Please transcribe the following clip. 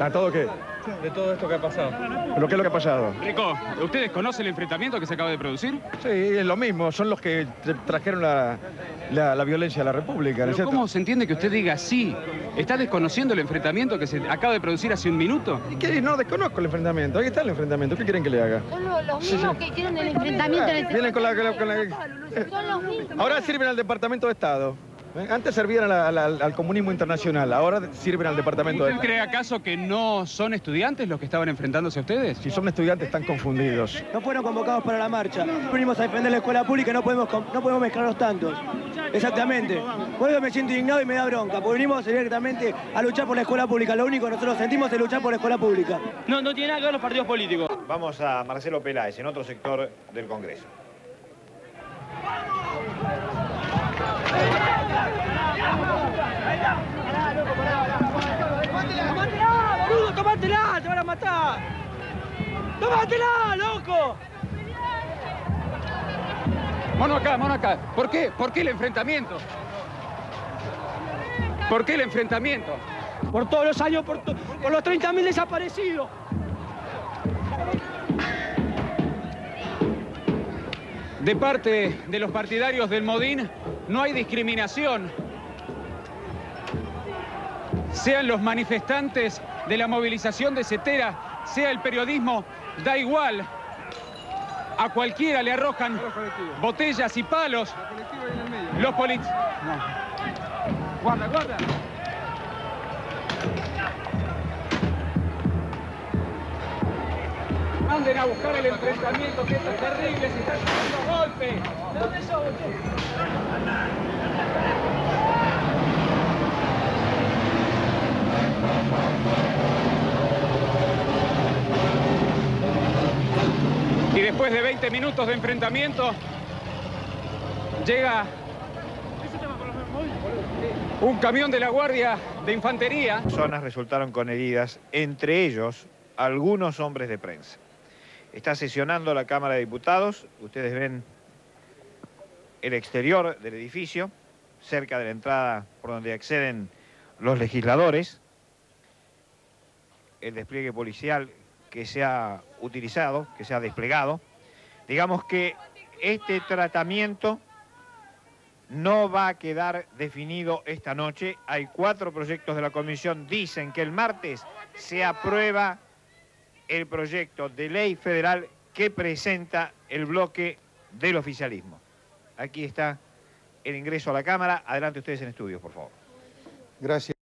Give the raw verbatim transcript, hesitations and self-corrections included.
¿A todo qué? De todo esto que ha pasado. ¿Pero qué es lo que ha pasado? Rico, ¿ustedes conocen el enfrentamiento que se acaba de producir? Sí, es lo mismo. Son los que trajeron la, la, la violencia a la República. ¿Pero cómo se entiende que usted diga sí? ¿Está desconociendo el enfrentamiento que se acaba de producir hace un minuto? ¿Qué? No, desconozco el enfrentamiento. Ahí está el enfrentamiento. ¿Qué quieren que le haga? Son los, los mismos sí, sí. que quieren el enfrentamiento. Ah, vienen con la... Con la, con la... Son los mismos. Ahora sirven al Departamento de Estado. Antes servían a la, a la, al comunismo internacional, ahora sirven al departamento de... ¿Usted cree acaso que no son estudiantes los que estaban enfrentándose a ustedes? Si son estudiantes están confundidos. No fueron convocados para la marcha, venimos a defender la escuela pública, no podemos, no podemos mezclar los tantos. Exactamente. Por eso me siento indignado y me da bronca, porque venimos directamente a luchar por la escuela pública, lo único que nosotros sentimos es luchar por la escuela pública. No, no tiene nada que ver los partidos políticos. Vamos a Marcelo Peláez, en otro sector del Congreso. ¡Tómatela, boludo! ¡Tómatela! ¡Te van a matar! ¡Tómatela, loco! Mano acá, mano acá. ¿Por qué? ¿Por qué el enfrentamiento? ¿Por qué el enfrentamiento? Por todos los años, por, por los treinta mil desaparecidos. De parte de los partidarios del Modín, no hay discriminación. Sean los manifestantes de la movilización de Cetera, sea el periodismo, da igual. A cualquiera le arrojan botellas y palos. Los policías... No. Guarda, guarda. Anden a buscar el enfrentamiento, que esto es terrible, se están haciendo golpes. ¿De dónde son ustedes? Y después de veinte minutos de enfrentamiento, llega un camión de la Guardia de Infantería. Personas resultaron con heridas, entre ellos algunos hombres de prensa. Está sesionando la Cámara de Diputados. Ustedes ven el exterior del edificio, cerca de la entrada por donde acceden los legisladores. El despliegue policial que se ha utilizado, que se ha desplegado. Digamos que este tratamiento no va a quedar definido esta noche. Hay cuatro proyectos de la Comisión. Dicen que el martes se aprueba el proyecto de ley federal que presenta el bloque del oficialismo. Aquí está el ingreso a la Cámara. Adelante ustedes en estudios, por favor. Gracias.